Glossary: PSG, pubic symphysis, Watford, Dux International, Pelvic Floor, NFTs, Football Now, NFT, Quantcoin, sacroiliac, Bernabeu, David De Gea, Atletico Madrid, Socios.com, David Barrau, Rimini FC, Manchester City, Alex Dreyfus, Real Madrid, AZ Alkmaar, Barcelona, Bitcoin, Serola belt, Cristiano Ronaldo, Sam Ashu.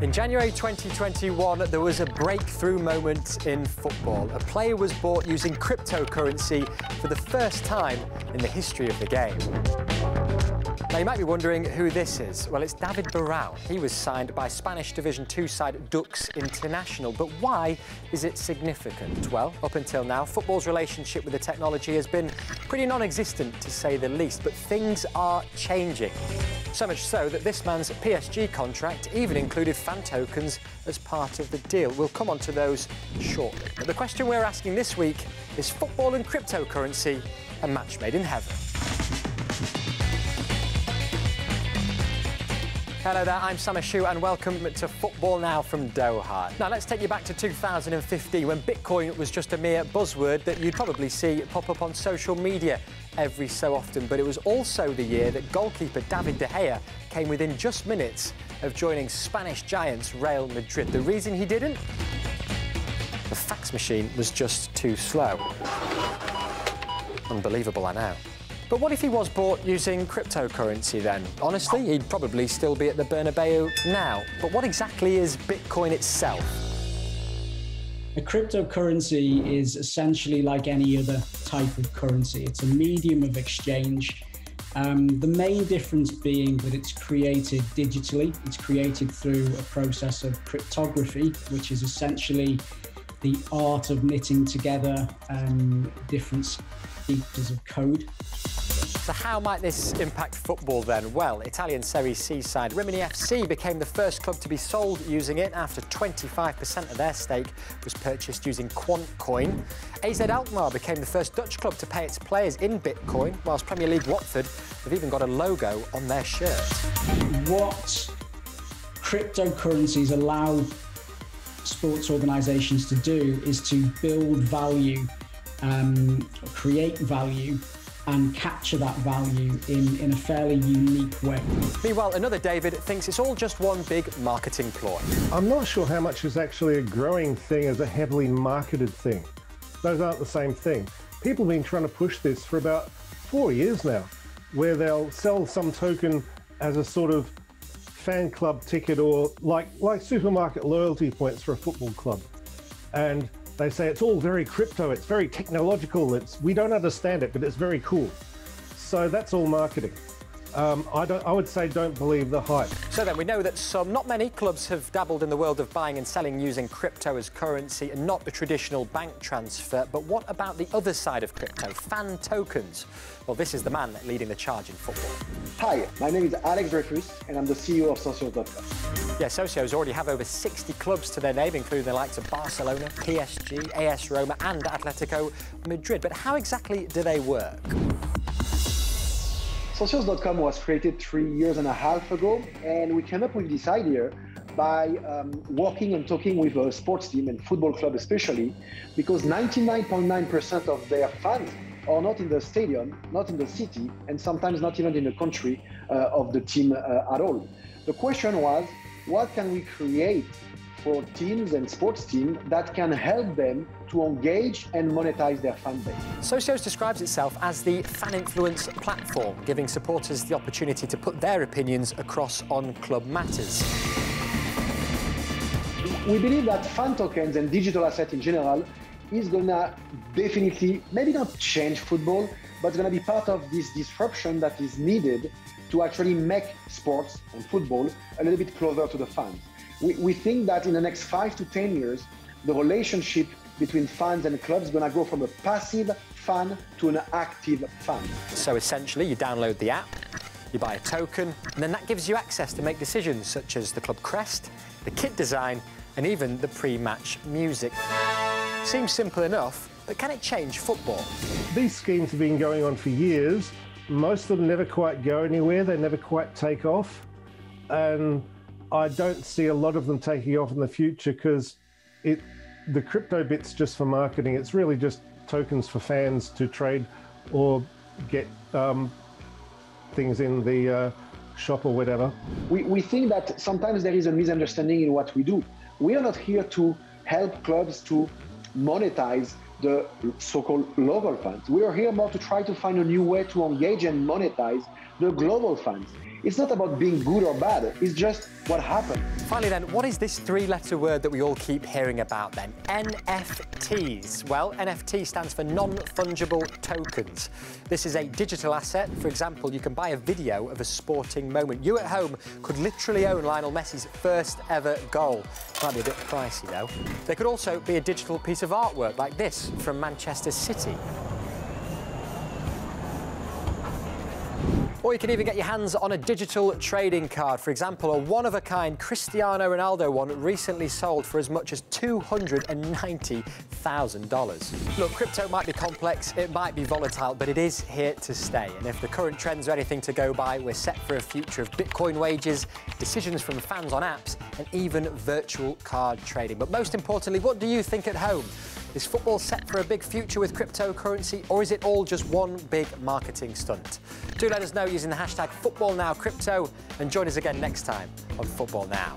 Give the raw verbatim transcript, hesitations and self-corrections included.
In January twenty twenty-one, there was a breakthrough moment in football. A player was bought using cryptocurrency for the first time in the history of the game. Now, you might be wondering who this is. Well, it's David Barrau. He was signed by Spanish Division two side Dux International. But why is it significant? Well, up until now, football's relationship with the technology has been pretty non-existent, to say the least. But things are changing. So much so that this man's P S G contract even included fan tokens as part of the deal. We'll come on to those shortly. But the question we're asking this week is football and cryptocurrency, a match made in heaven. Hello there, I'm Sam Ashu and welcome to Football Now from Doha. Now, let's take you back to two thousand fifteen, when Bitcoin was just a mere buzzword that you'd probably see pop up on social media every so often. But it was also the year that goalkeeper David De Gea came within just minutes of joining Spanish giants Real Madrid. The reason he didn't? The fax machine was just too slow. Unbelievable, I know. But what if he was bought using cryptocurrency then? Honestly, he'd probably still be at the Bernabeu now. But what exactly is Bitcoin itself? A cryptocurrency is essentially like any other type of currency. It's a medium of exchange. Um, the main difference being that it's created digitally. It's created through a process of cryptography, which is essentially the art of knitting together um, different features of code. So how might this impact football then? Well, Italian Serie C side Rimini F C became the first club to be sold using it after twenty-five percent of their stake was purchased using Quantcoin. A Z Alkmaar became the first Dutch club to pay its players in Bitcoin, whilst Premier League Watford have even got a logo on their shirt. What cryptocurrencies allow sports organisations to do is to build value, um, create value, and capture that value in, in a fairly unique way. Meanwhile, another David thinks it's all just one big marketing ploy. I'm not sure how much is actually a growing thing as a heavily marketed thing. Those aren't the same thing. People have been trying to push this for about four years now, where they'll sell some token as a sort of fan club ticket or like, like supermarket loyalty points for a football club. And they say it's all very crypto, it's very technological, it's, we don't understand it, but it's very cool. So that's all marketing. Um, I, don't, I would say don't believe the hype. So then we know that some, not many, clubs have dabbled in the world of buying and selling using crypto as currency and not the traditional bank transfer. But what about the other side of crypto, fan tokens? Well, this is the man leading the charge in football. Hi, my name is Alex Dreyfus and I'm the C E O of Socios dot com. Yeah, Socios already have over sixty clubs to their name, including the likes of Barcelona, P S G, A S Roma and Atletico Madrid. But how exactly do they work? Socios dot com was created three years and a half ago, and we came up with this idea by um, working and talking with a sports team and football club especially, because ninety-nine point nine percent of their fans are not in the stadium, not in the city, and sometimes not even in the country uh, of the team uh, at all. The question was, what can we create for teams and sports teams that can help them to engage and monetize their fan base? Socios describes itself as the fan influence platform, giving supporters the opportunity to put their opinions across on club matters. We believe that fan tokens and digital assets in general is gonna definitely, maybe not change football, but it's gonna be part of this disruption that is needed to actually make sports and football a little bit closer to the fans. We, we think that in the next five to ten years, the relationship between fans and clubs is gonna go from a passive fan to an active fan. So essentially, you download the app, you buy a token, and then that gives you access to make decisions such as the club crest, the kit design, and even the pre-match music. Seems simple enough, but can it change football? These schemes have been going on for years. Most of them never quite go anywhere, they never quite take off. And I don't see a lot of them taking off in the future because it, the crypto bit's just for marketing. It's really just tokens for fans to trade or get um, things in the uh, shop or whatever. We, we think that sometimes there is a misunderstanding in what we do. We are not here to help clubs to monetize the so-called local fans. We are here more to try to find a new way to engage and monetize the global fans. It's not about being good or bad, it's just what happened. Finally then, what is this three-letter word that we all keep hearing about then? N F Ts. Well, N F T stands for non-fungible tokens. This is a digital asset. For example, you can buy a video of a sporting moment. You at home could literally own Lionel Messi's first ever goal. Might be a bit pricey though. There could also be a digital piece of artwork like this from Manchester City. Or you can even get your hands on a digital trading card. For example, a one-of-a-kind Cristiano Ronaldo one recently sold for as much as two hundred ninety thousand dollars. Look, crypto might be complex, it might be volatile, but it is here to stay. And if the current trends are anything to go by, we're set for a future of Bitcoin wages, decisions from fans on apps, and even virtual card trading. But most importantly, what do you think at home? Is football set for a big future with cryptocurrency, or is it all just one big marketing stunt? Do let us know using the hashtag Football Now Crypto, and join us again next time on Football Now.